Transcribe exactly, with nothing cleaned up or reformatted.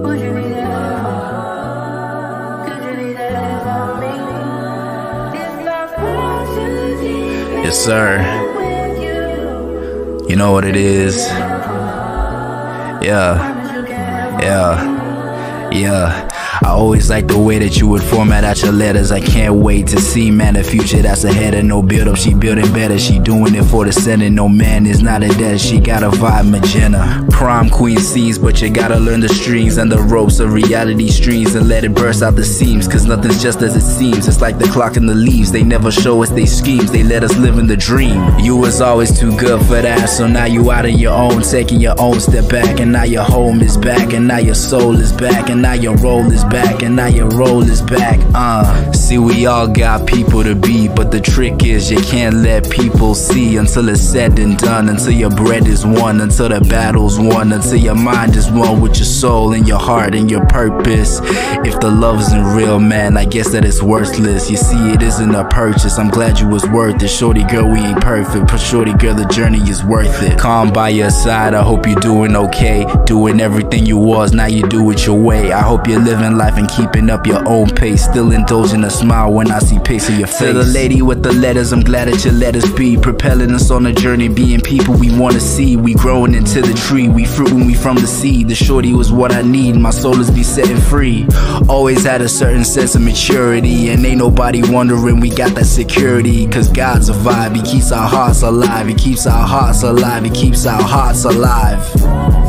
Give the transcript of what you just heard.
Would you be there? Could you be there for me? This love passion deep. Yes, sir. You know what it is. Yeah. Yeah. Yeah. I always like the way that you would format out your letters. I can't wait to see, man, the future that's ahead of no build up. She building better, she doing it for the center. No man is not a debtor, she got a vibe, magenta. Prom queen scenes, but you gotta learn the strings and the ropes of reality streams and let it burst out the seams, cause nothing's just as it seems. It's like the clock and the leaves, they never show us they schemes, they let us live in the dream. You was always too good for that, so now you out on your own, taking your own step back. And now your home is back, and now your soul is back, and now your role is back. Back and now your role is back. Uh see, we all got people to be, but the trick is you can't let people see until it's said and done, until your bread is won, until the battle's won, until your mind is one with your soul and your heart and your purpose. If the love isn't real, man, I guess that it's worthless. You see, it isn't a purchase. I'm glad you was worth it. Shorty girl, we ain't perfect, but shorty girl, the journey is worth it. Calm by your side, I hope you're doing okay. Doing everything you was, now you do it your way. I hope you're living life and keeping up your own pace, still indulging a smile when I see pics of your face. To the lady with the letters, I'm glad that you let us be, propelling us on a journey, being people we want to see. We growing into the tree, we fruiting, we from the seed. The shorty was what I need, my soul is be set and free. Always had a certain sense of maturity, and ain't nobody wondering we got that security, cause God's a vibe, he keeps our hearts alive, he keeps our hearts alive, he keeps our hearts alive.